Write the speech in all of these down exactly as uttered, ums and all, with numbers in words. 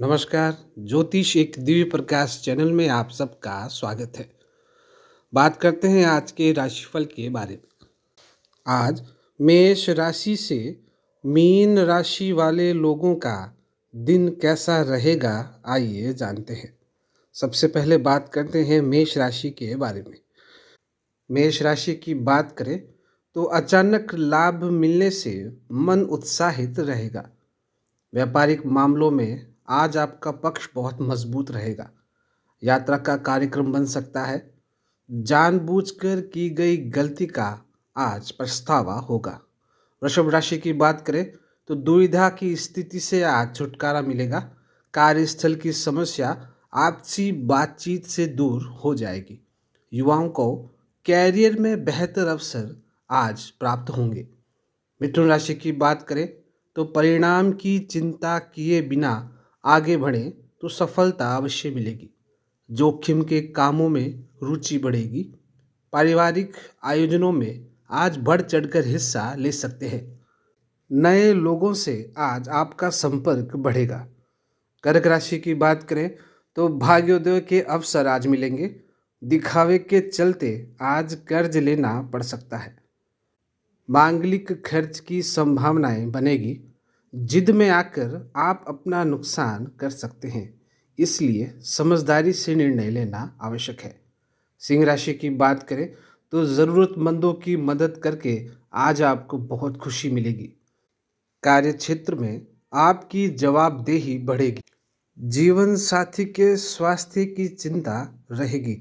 नमस्कार। ज्योतिष एक दिव्य प्रकाश चैनल में आप सबका स्वागत है। बात करते हैं आज के राशिफल के बारे में। आज मेष राशि से मीन राशि वाले लोगों का दिन कैसा रहेगा, आइए जानते हैं। सबसे पहले बात करते हैं मेष राशि के बारे में। मेष राशि की बात करें तो अचानक लाभ मिलने से मन उत्साहित रहेगा। व्यापारिक मामलों में आज आपका पक्ष बहुत मजबूत रहेगा। यात्रा का कार्यक्रम बन सकता है। जानबूझकर की गई गलती का आज पछतावा होगा। वृषभ राशि की बात करें तो दुविधा की स्थिति से आज छुटकारा मिलेगा। कार्यस्थल की समस्या आपसी बातचीत से दूर हो जाएगी। युवाओं को कैरियर में बेहतर अवसर आज प्राप्त होंगे। मिथुन राशि की बात करें तो परिणाम की चिंता किए बिना आगे बढ़ें तो सफलता अवश्य मिलेगी। जोखिम के कामों में रुचि बढ़ेगी। पारिवारिक आयोजनों में आज बढ़ चढ़कर हिस्सा ले सकते हैं। नए लोगों से आज आपका संपर्क बढ़ेगा। कर्क राशि की बात करें तो भाग्योदय के अवसर आज मिलेंगे। दिखावे के चलते आज कर्ज लेना पड़ सकता है। मांगलिक खर्च की संभावनाएं बनेगी। जिद में आकर आप अपना नुकसान कर सकते हैं, इसलिए समझदारी से निर्णय लेना आवश्यक है। सिंह राशि की बात करें तो ज़रूरतमंदों की मदद करके आज आपको बहुत खुशी मिलेगी। कार्यक्षेत्र में आपकी जवाबदेही बढ़ेगी। जीवन साथी के स्वास्थ्य की चिंता रहेगी।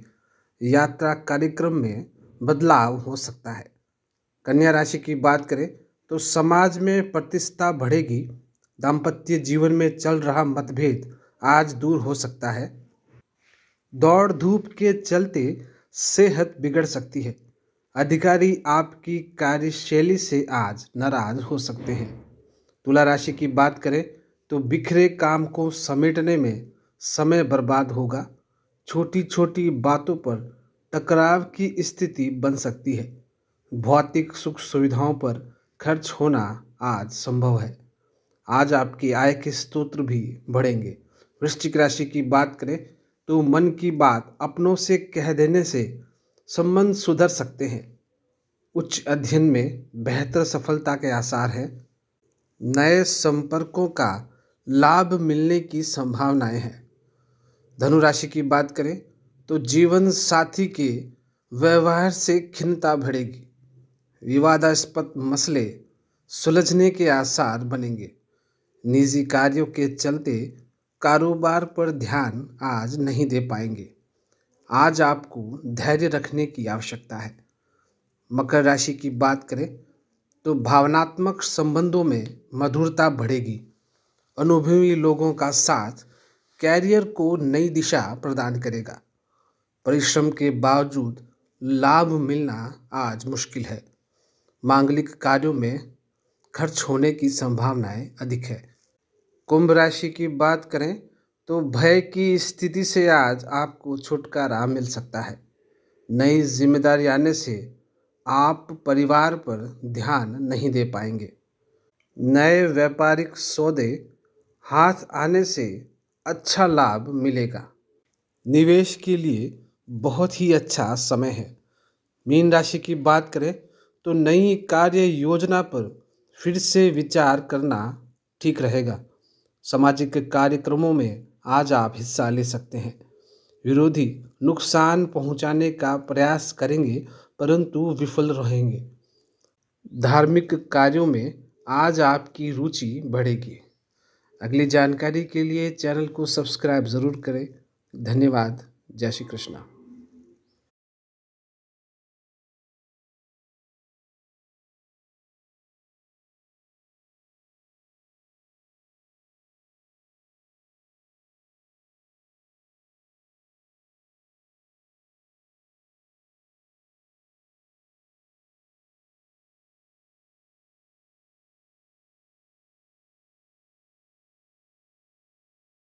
यात्रा कार्यक्रम में बदलाव हो सकता है। कन्या राशि की बात करें तो समाज में प्रतिष्ठा बढ़ेगी। दाम्पत्य जीवन में चल रहा मतभेद आज दूर हो सकता है। दौड़ धूप के चलते सेहत बिगड़ सकती है। अधिकारी आपकी कार्यशैली से आज नाराज हो सकते हैं। तुला राशि की बात करें तो बिखरे काम को समेटने में समय बर्बाद होगा। छोटी छोटी बातों पर टकराव की स्थिति बन सकती है। भौतिक सुख सुविधाओं पर खर्च होना आज संभव है। आज आपकी आय के स्रोत भी बढ़ेंगे। वृश्चिक राशि की बात करें तो मन की बात अपनों से कह देने से संबंध सुधर सकते हैं। उच्च अध्ययन में बेहतर सफलता के आसार हैं। नए संपर्कों का लाभ मिलने की संभावनाएं हैं। धनु राशि की बात करें तो जीवन साथी के व्यवहार से खिन्नता बढ़ेगी। विवादास्पद मसले सुलझने के आसार बनेंगे। निजी कार्यों के चलते कारोबार पर ध्यान आज नहीं दे पाएंगे। आज आपको धैर्य रखने की आवश्यकता है। मकर राशि की बात करें तो भावनात्मक संबंधों में मधुरता बढ़ेगी। अनुभवी लोगों का साथ कैरियर को नई दिशा प्रदान करेगा। परिश्रम के बावजूद लाभ मिलना आज मुश्किल है। मांगलिक कार्यों में खर्च होने की संभावनाएं अधिक है। कुंभ राशि की बात करें तो भय की स्थिति से आज आपको छुटकारा मिल सकता है। नई जिम्मेदारी आने से आप परिवार पर ध्यान नहीं दे पाएंगे। नए व्यापारिक सौदे हाथ आने से अच्छा लाभ मिलेगा। निवेश के लिए बहुत ही अच्छा समय है। मीन राशि की बात करें तो नई कार्य योजना पर फिर से विचार करना ठीक रहेगा। सामाजिक कार्यक्रमों में आज आप हिस्सा ले सकते हैं। विरोधी नुकसान पहुंचाने का प्रयास करेंगे परंतु विफल रहेंगे। धार्मिक कार्यों में आज आपकी रुचि बढ़ेगी। अगली जानकारी के लिए चैनल को सब्सक्राइब ज़रूर करें। धन्यवाद। जय श्री कृष्णा।